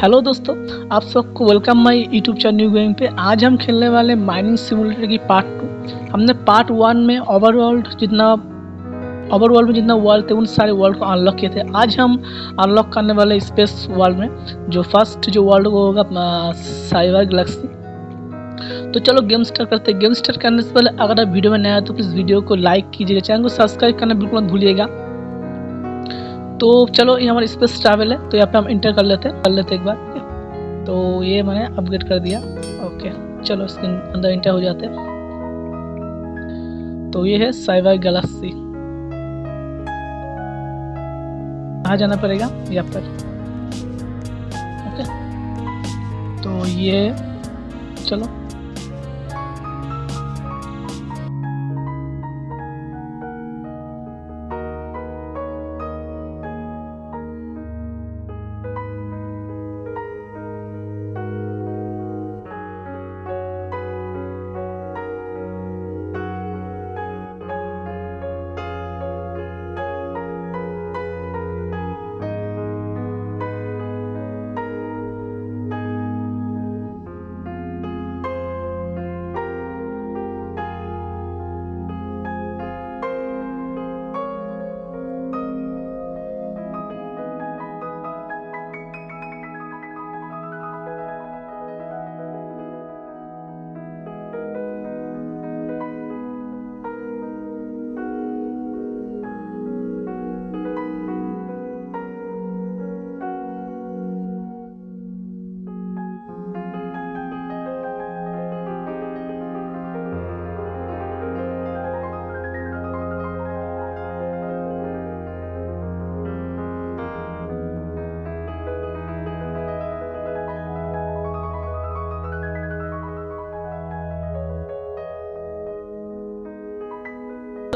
Hello दोस्तों, आप सबको welcome my YouTube channel new game पे। आज हम खेलने वाले माइनिंग सिमुलेटर की पार्ट 2। हमने पार्ट 1 में ओवरवर्ल्ड में जितना वर्ल्ड थे उन सारे वर्ल्ड को अनलॉक किए थे। आज हम अनलॉक करने वाले स्पेस वर्ल्ड में जो फर्स्ट जो वर्ल्ड वो होगा अपना साइबर गैलेक्सी। तो चलो गेम स्टार्ट करते हैं। गेम स्टार्ट करने से पहले अगर आप वीडियो में नया है तो प्लीज़ वीडियो को लाइक कीजिएगा, चैनल को सब्सक्राइब करना बिल्कुल मत भूलिएगा। तो चलो ये हमारा स्पेस ट्रैवल है, तो यहाँ पे हम इंटर कर लेते हैं एक बार। तो ये मैंने अपग्रेड कर दिया। ओके चलो इसके अंदर इंटर हो जाते हैं। तो ये है साइबर गैलेक्सी। कहाँ जाना पड़ेगा? यहाँ पर। ओके तो ये चलो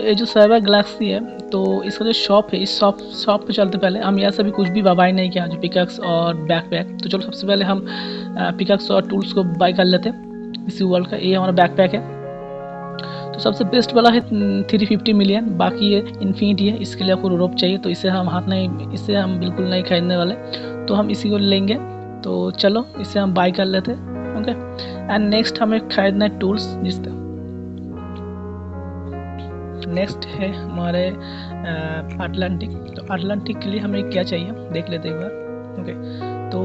ये जो साइबर गैलेक्सी है तो इसका जो शॉप है, इस शॉप पे चलते पहले हम यहाँ से भी कुछ भी बाय नहीं किया, जो पिकैक्स और बैकपैक। तो चलो सबसे पहले हम पिकैक्स और टूल्स को बाय कर लेते हैं इसी वर्ल्ड का। ये हमारा बैकपैक है, तो सबसे बेस्ट वाला है 350 मिलियन। बाकी ये इन्फिनिटी है, इसके लिए आपको रोप चाहिए, तो इसे हम बिल्कुल नहीं खरीदने वाले, तो हम इसी को लेंगे। तो चलो इसे हम बाय कर लेते हैं। ओके एंड नेक्स्ट हमें खरीदना है टूल्स। जिससे नेक्स्ट है हमारे अटलांटिक। तो अटलांटिक के लिए हमें क्या चाहिए देख लेते हैं एक बार। ओके तो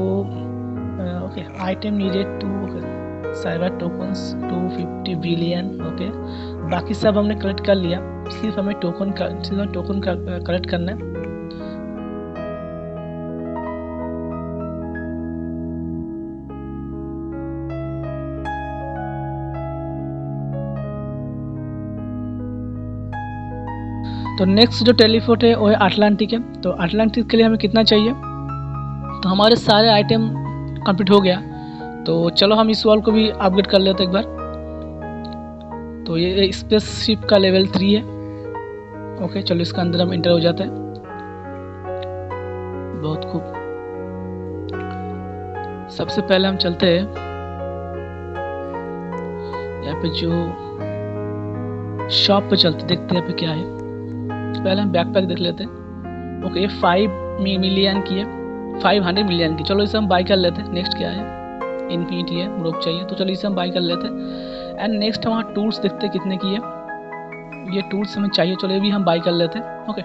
okay item needed to cyber tokens 250 billion. Okay बाकी सब हमने कलेक्ट कर लिया, सिर्फ हमें टोकन कलेक्ट करना है। तो नेक्स्ट जो टेलीपोर्ट है वो है अटलांटिक है। तो अटलांटिक के लिए हमें कितना चाहिए? तो हमारे सारे आइटम कंप्लीट हो गया। तो चलो हम इस वॉल को भी अपग्रेड कर लेते हैं एक बार। तो ये स्पेसशिप का लेवल 3 है। ओके चलो इसके अंदर हम इंटर हो जाते हैं। बहुत खूब। सबसे पहले हम चलते हैं यहाँ पे जो शॉप पे चलते, देखते हैं यहाँ पे क्या है। पहले हम बैकपैक देख लेते हैं। ओके ये 5 मिलियन की है, 500 मिलियन की। चलो इसे हम बाय कर लेते हैं। नेक्स्ट क्या है? इन्फिनिटी है, रोप चाहिए, तो चलो इसे हम बाय कर लेते हैं। एंड नेक्स्ट हमारा टूल्स देखते हैं कितने की है। ये टूल्स हमें चाहिए, चलो ये भी हम बाय कर लेते हैं। ओके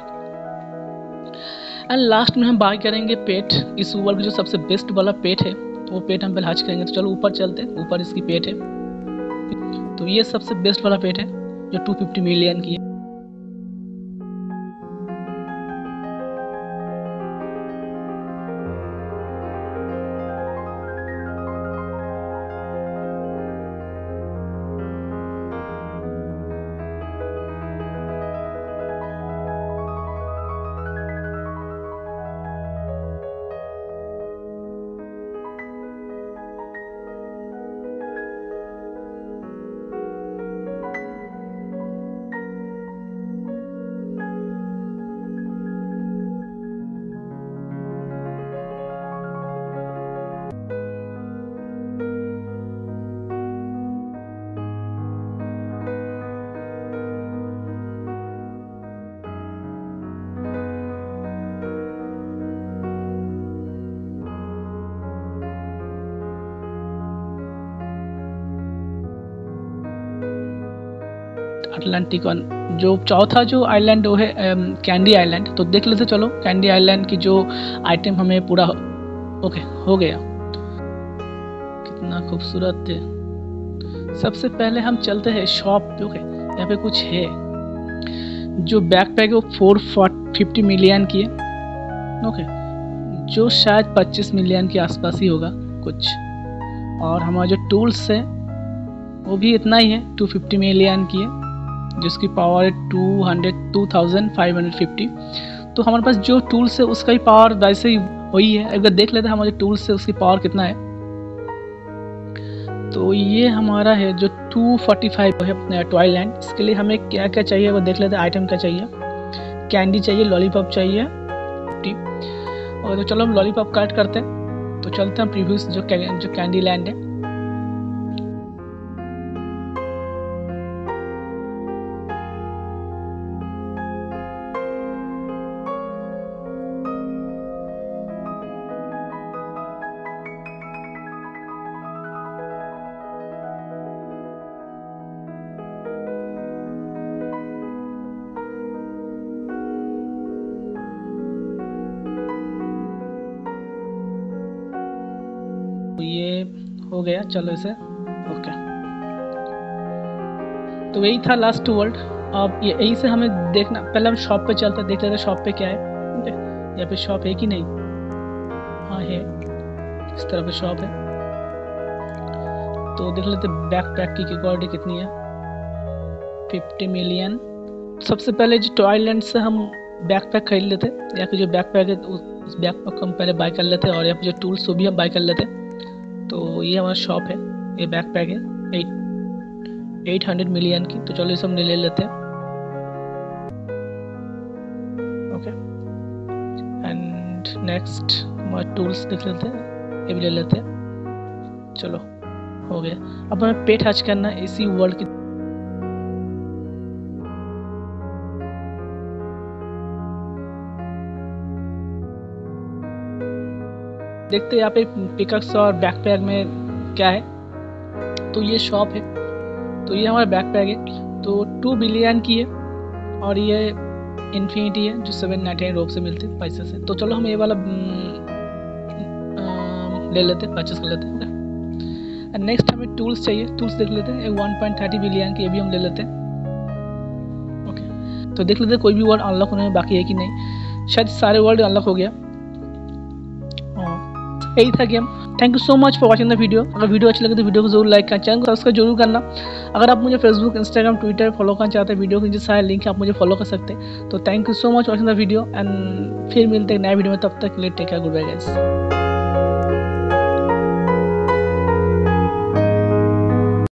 एंड लास्ट में हम बाय करेंगे पेट। इस वर्ल्ड का जो सबसे बेस्ट वाला पेट है वो पेट हम पहले हज करेंगे। तो चलो ऊपर चलते हैं, ऊपर इसकी पेट है। तो ये सबसे बेस्ट वाला पेट है जो 250 मिलियन की है। Atlantic one. जो चौथा जो आइलैंड वो है कैंडी आइलैंड। तो देख लेते चलो कैंडी आइलैंड की जो आइटम हमें पूरा ओके हो गया। कितना खूबसूरत है। सबसे पहले हम चलते हैं शॉप पे। ओके यहाँ पे कुछ है। जो बैकपैक है वो 450 मिलियन की है। ओके जो शायद 25 मिलियन के आसपास ही होगा कुछ। और हमारा जो टूल्स है वो भी इतना ही है, 250 मिलियन की है, जिसकी पावर है 2550। तो हमारे पास जो टूल्स है उसका ही पावर वैसे ही वही है। अगर देख लेते हैं हमारे टूल्स से उसकी पावर कितना है। तो ये हमारा है जो 245 है अपना टॉयलैंड। इसके लिए हमें क्या क्या चाहिए वो देख लेते हैं। आइटम क्या चाहिए, कैंडी चाहिए, लॉलीपॉप चाहिए, और तो चलो हम लॉलीपॉप कट करते हैं। तो चलते हैं प्रीव्यूज जो कैंडी लैंड है। ये हो गया, चलो इसे ओके। तो यही था लास्ट वर्ल्ड। अब यही से हमें देखना, पहले हम शॉप पे चलते देख लेते शॉप पे क्या है। यहाँ पे शॉप है कि नहीं, हाँ है, इस तरह पे शॉप है। तो देख लेते बैकपैक की क्वालिटी कितनी है, 50 मिलियन। सबसे पहले जो टॉयलैंड से हम बैकपैक खरीद लेते हैं, या फिर जो बैकपैक है उस बैकपैक को हम पहले बाय कर लेते हैं, और यहाँ पे जो टूल्स वो भी हम बाय कर लेते हैं। तो ये हमारा शॉप है, ये बैकपैक है 800 मिलियन की। तो चलो इसे हम ले लेते हैं ओके। एंड नेक्स्ट हमारे टूल्स देख लेते हैं, ये भी ले लेते हैं। चलो हो गया। अब हमें पेट हज करना है इसी वर्ल्ड की। देखते हैं यहाँ पे पिकअप्स और बैकपैक में क्या है। तो ये शॉप है, तो ये हमारा बैकपैक है, तो 2 बिलियन की है, और ये इन्फिनिटी है जो 799 रोप से मिलते पैसे से। तो चलो हम ये वाला ले लेते हैं, परचेस कर लेते हैं। नेक्स्ट हमें टूल्स चाहिए। टूल्स देख लेते हैं, 1.30 बिलियन की, ये भी हम ले लेते हैं ओके। तो देख लेते हैं कोई भी वर्ड अनलॉक होने में बाकी है कि नहीं। शायद सारे वर्ड अनलॉक हो गया। यही था game. Thank you so much for watching the video. अगर वीडियो अच्छी लगे तो वीडियो को जरूर लाइक करना, चैनल को सब्सक्राइब जरूर करना। अगर आप मुझे फेसबुक, इंस्टाग्राम, ट्विटर फॉलो करना चाहते हैं, वीडियो के नीचे सारे लिंक आप मुझे फॉलो कर सकते हैं। तो thank you so much watching the video, and फिर मिलते हैं नए वीडियो में। तब तक के लिए take care, good bye guys.